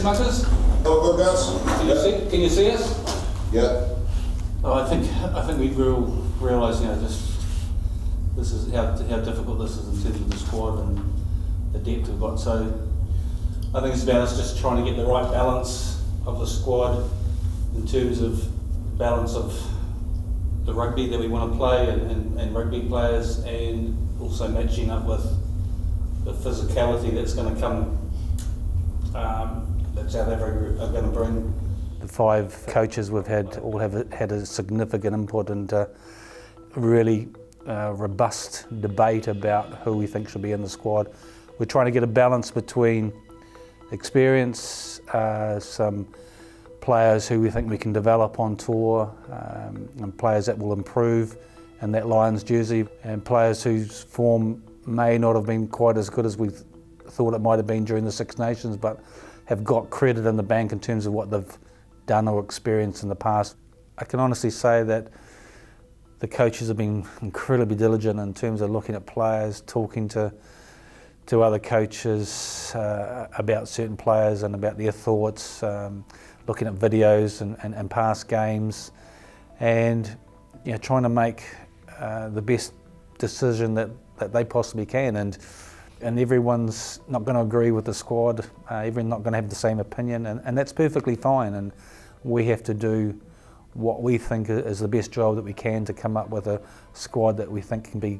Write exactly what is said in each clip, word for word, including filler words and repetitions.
test matches? Oh, good guys. Can, yeah. you, can you see us? Yeah. Oh, I think I think we all realise, you know, this this is how how difficult this is in terms of the squad and the depth we've got. So I think it's about us just trying to get the right balance of the squad in terms of balance of the rugby that we want to play and, and, and rugby players, and also matching up with the physicality that's going to come, um, that South Africa are going to bring. The five coaches we've had all have had a significant input and uh, really uh, robust debate about who we think should be in the squad. We're trying to get a balance between experience, uh, some players who we think we can develop on tour, um, and players that will improve in that Lions jersey, and players whose form may not have been quite as good as we thought it might have been during the Six Nations, but have got credit in the bank in terms of what they've done or experienced in the past. I can honestly say that the coaches have been incredibly diligent in terms of looking at players, talking to to other coaches uh, about certain players and about their thoughts, um, looking at videos and, and, and past games, and you know, trying to make uh, the best decision that, that they possibly can. And, and everyone's not going to agree with the squad, uh, everyone's not going to have the same opinion, and, and that's perfectly fine. And we have to do what we think is the best job that we can to come up with a squad that we think can be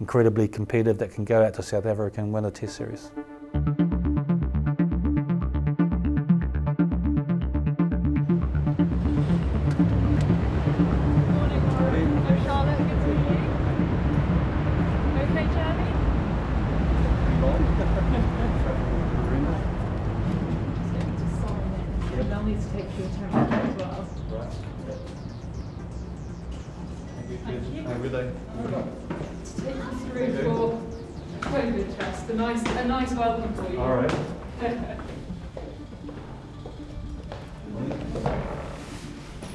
incredibly competitive, that can go out to South Africa and win a Test series.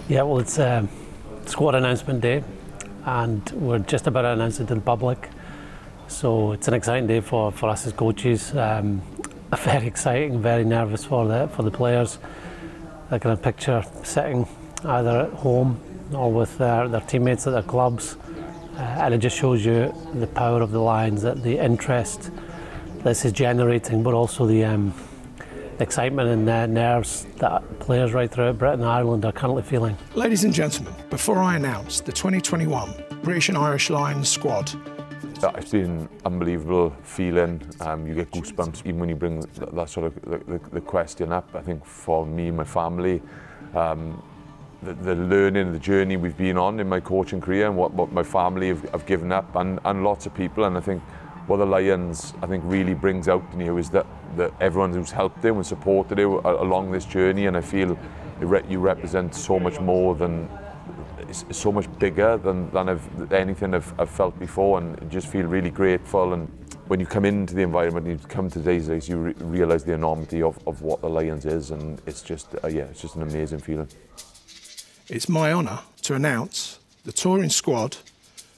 Yeah, well, it's um, squad announcement day, and we're just about to announce it to the public. So it's an exciting day for, for us as coaches. Um, very exciting, very nervous for the for the players. They're going to picture sitting either at home or with their, their teammates at their clubs, uh, and it just shows you the power of the Lions, that the interest this is generating, but also the. Um, The excitement and the nerves that players right throughout Britain and Ireland are currently feeling. Ladies and gentlemen, before I announce the twenty twenty-one British and Irish Lions squad. It's been an unbelievable feeling. Um, you get goosebumps even when you bring that, that sort of the, the, the question up. I think for me, my family, um, the, the learning, the journey we've been on in my coaching career, and what, what my family have, have given up, and, and lots of people, and I think what the Lions, I think, really brings out in you is that, that everyone who's helped them and supported them along this journey, and I feel it re you represent so much more than, it's so much bigger than, than I've, anything I've, I've felt before, and just feel really grateful. And when you come into the environment, you come to today's race, you re realise the enormity of, of what the Lions is, and it's just, uh, yeah, it's just an amazing feeling. It's my honour to announce the touring squad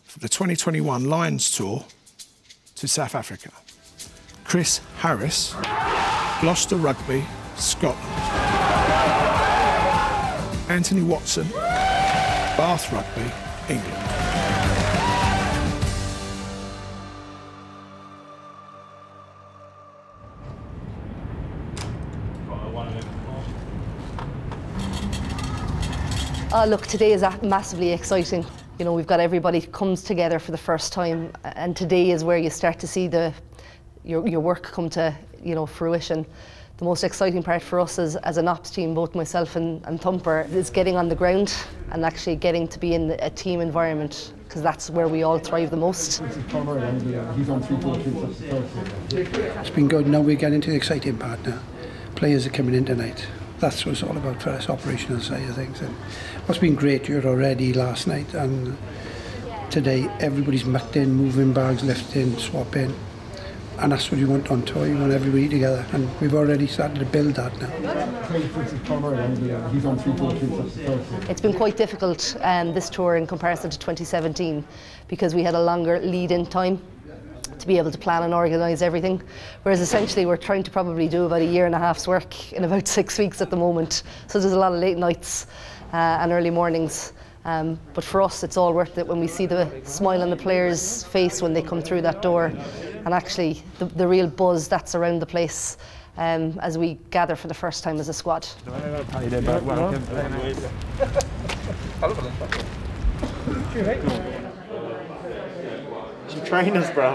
for the twenty twenty-one Lions Tour to South Africa. Chris Harris, Gloucester Rugby, Scotland. Anthony Watson, Bath Rugby, England. Oh, look, today is massively exciting. You know, we've got everybody comes together for the first time, and today is where you start to see the your, your work come to, you know, fruition. The most exciting part for us is, as an ops team, both myself and, and Thumper, is getting on the ground and actually getting to be in a team environment, because that's where we all thrive the most. It's been good. Now we're getting to the exciting part now. Players are coming in tonight. That's what it's all about for us, operational side of things. And what's been great here already last night and today, everybody's mucked in, moving bags, lifting, swapping. And that's what you want on tour, you want everybody together. And we've already started to build that now. It's been quite difficult, um, this tour, in comparison to twenty seventeen, because we had a longer lead-in time to be able to plan and organise everything, whereas essentially we're trying to probably do about a year and a half's work in about six weeks at the moment. So there's a lot of late nights uh, and early mornings. Um, but for us, it's all worth it when we see the smile on the players' face when they come through that door, and actually the, the real buzz that's around the place um, as we gather for the first time as a squad. She trained us, bro.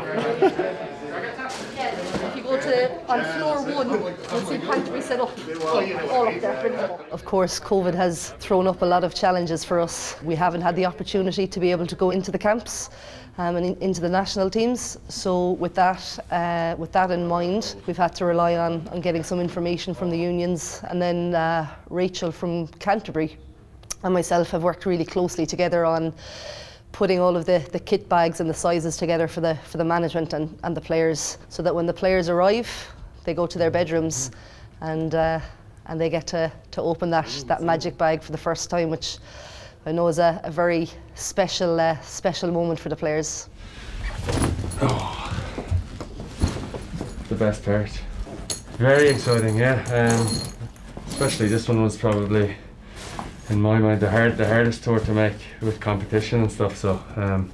If you go to on floor one, you'll see Canterbury set up all up there. Of course, COVID has thrown up a lot of challenges for us. We haven't had the opportunity to be able to go into the camps um, and in, into the national teams. So with that, uh, with that in mind, we've had to rely on, on getting some information from the unions. And then uh, Rachel from Canterbury and myself have worked really closely together on putting all of the, the kit bags and the sizes together for the for the management and, and the players, so that when the players arrive, they go to their bedrooms and uh, and they get to, to open that, that magic bag for the first time, which I know is a, a very special uh, special moment for the players. Oh, the best part. Very exciting, yeah. Um, especially this one was probably, in my mind, the hard, the hardest tour to make with competition and stuff. So, um,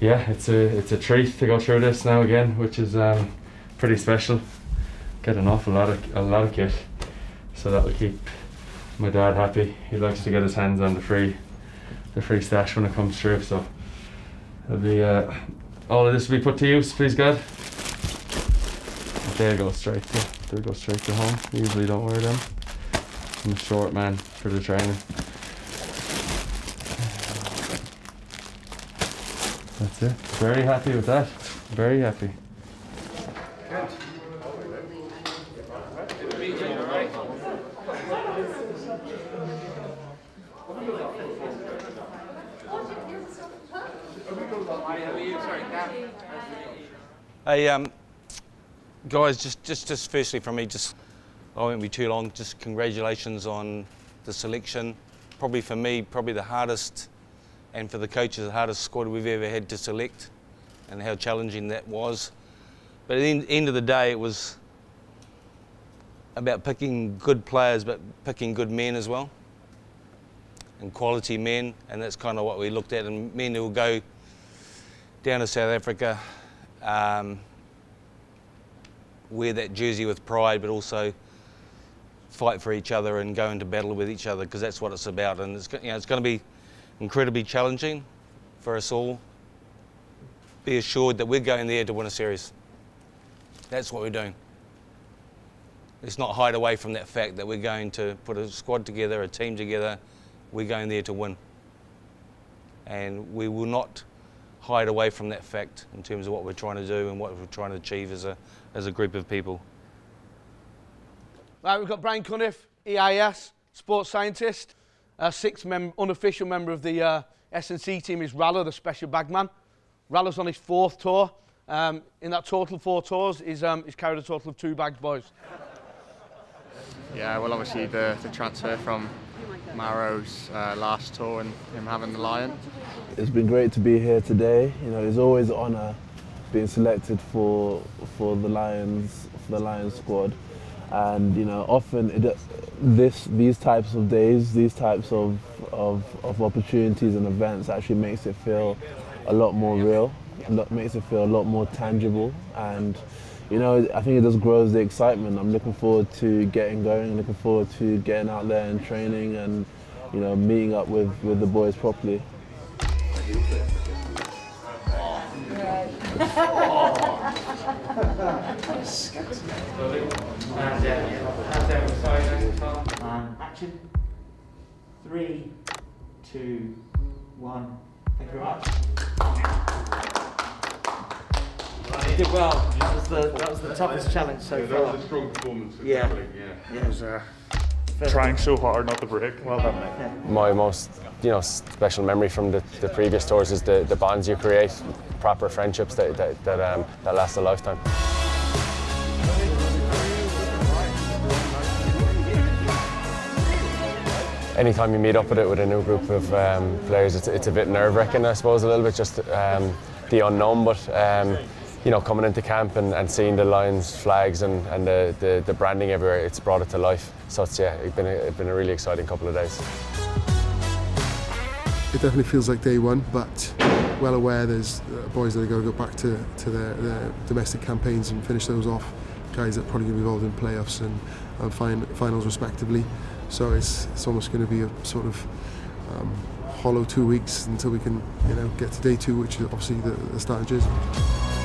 yeah, it's a it's a treat to go through this now again, which is um, pretty special. Get an awful lot of a lot of kit, so that will keep my dad happy. He likes to get his hands on the free, the free stash when it comes through. So, it'll be uh, all of this will be put to use, please God. They go straight to, they go straight to home. Usually don't wear them. I'm a short man for the training. That's it. Very happy with that. Very happy. Hey, um, guys, just just just firstly from me, just. I won't be too long, just congratulations on the selection. Probably for me, probably the hardest, and for the coaches, the hardest squad we've ever had to select, and how challenging that was. But at the end of the day, it was about picking good players, but picking good men as well, and quality men, and that's kind of what we looked at, and men who will go down to South Africa, um, wear that jersey with pride, but also fight for each other and go into battle with each other, because that's what it's about. And it's, you know, it's going to be incredibly challenging for us all. Be assured that we're going there to win a series. That's what we're doing. Let's not hide away from that fact that we're going to put a squad together, a team together. We're going there to win. And we will not hide away from that fact in terms of what we're trying to do and what we're trying to achieve as a, as a group of people. Right, we've got Brian Cunniff, E I S, sports scientist. A sixth mem unofficial member of the uh, S N C team is Ralla, the special bagman. Ralla's on his fourth tour. Um, in that total four tours, he's, um, he's carried a total of two bags, boys. Yeah, well, obviously the, the transfer from Marrow's uh, last tour and him having the Lion. It's been great to be here today. You know, it's always an honour being selected for for the Lions, for the Lions squad. And you know, often it, this these types of days, these types of, of of opportunities and events actually makes it feel a lot more real. It makes it feel a lot more tangible, and you know, I think it just grows the excitement. I'm looking forward to getting going. Looking forward to getting out there and training, and you know, meeting up with with the boys properly. Um, action. Three, two, one. Thank you very much. You did well. That was the that was the toughest challenge so yeah, far. That was a strong performance. Yeah. Tackling, yeah. Yeah. It was, uh, trying so hard not to break. Well done, mate. Yeah. My most, you know, special memory from the, the previous tours is the, the bonds you create, proper friendships that that that, um, that last a lifetime. Anytime you meet up with it with a new group of um, players, it's, it's a bit nerve-wracking, I suppose, a little bit, just um, the unknown. But um, you know, coming into camp and, and seeing the Lions flags and, and the, the, the branding everywhere, it's brought it to life. So it's, yeah, it's been, a, it's been a really exciting couple of days. It definitely feels like day one, but well aware there's boys that are going to go back to, to their, their domestic campaigns and finish those off, guys that are probably going to be involved in playoffs and, and fin finals respectively. So it's, it's almost going to be a sort of um, hollow two weeks until we can, you know, get to day two, which is obviously the, the starting jersey.